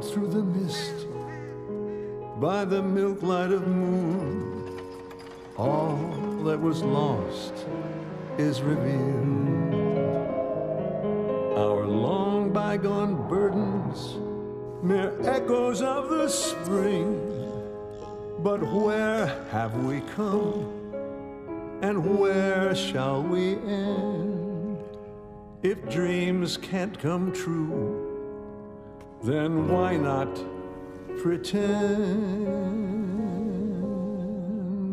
glide through the mist by the milk light of moon. All that was lost is revealed. Our long bygone burdens, mere echoes of the spring. But where have we come? And where shall we end? If dreams can't come true, then why not pretend?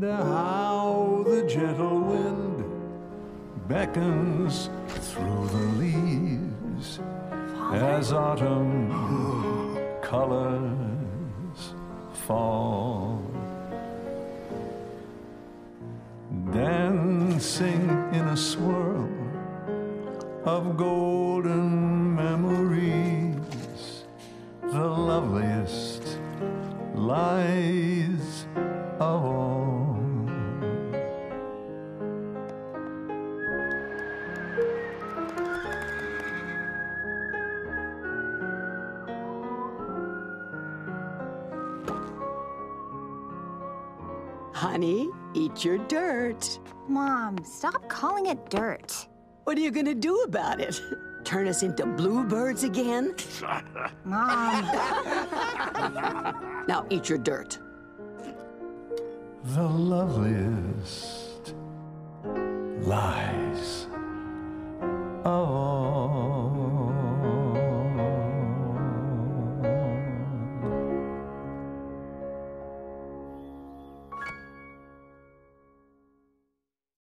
How the gentle wind beckons through the leaves as autumn colors fall. Dancing in a swirl of golden memories, the loveliest lies of all. Honey, eat your dirt. Mom, stop calling it dirt. What are you gonna do about it? Turn us into bluebirds again? Mom. Now eat your dirt. The loveliest lies of all.